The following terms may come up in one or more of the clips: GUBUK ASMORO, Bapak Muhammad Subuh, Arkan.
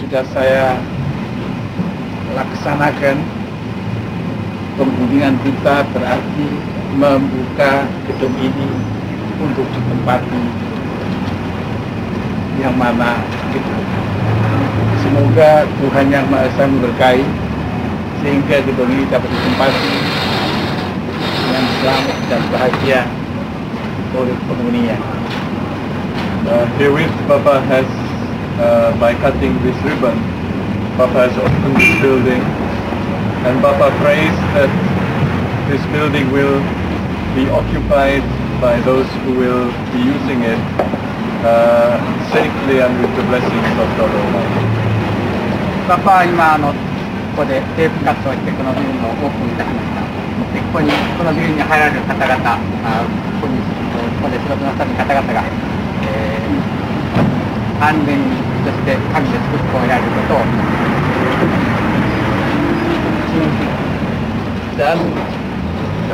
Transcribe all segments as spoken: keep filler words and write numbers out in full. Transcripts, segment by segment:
sudah saya laksanakan. Penggulingan kita berarti membuka gedung ini untuk ditempati, yang mana gitu. Semoga Tuhan Yang Maha Esa memberkahi sehingga gedung ini dapat ditempati dengan selamat dan bahagia oleh penghuninya. Uh, Herewith Papa has, uh, by cutting this ribbon, Papa has opened this building, and Papa prays that this building will be occupied by those who will be using it uh, safely and with the blessings of God Almighty. Papa now, this 安全にそして神で作っておられることを dan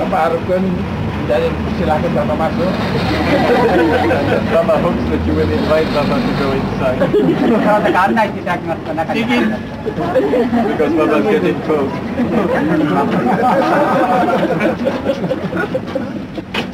Bapak Arkan dari silakan Bapak masuk. Bapak hopes that you will invite Bapak to go inside. Because Bapak is getting cold.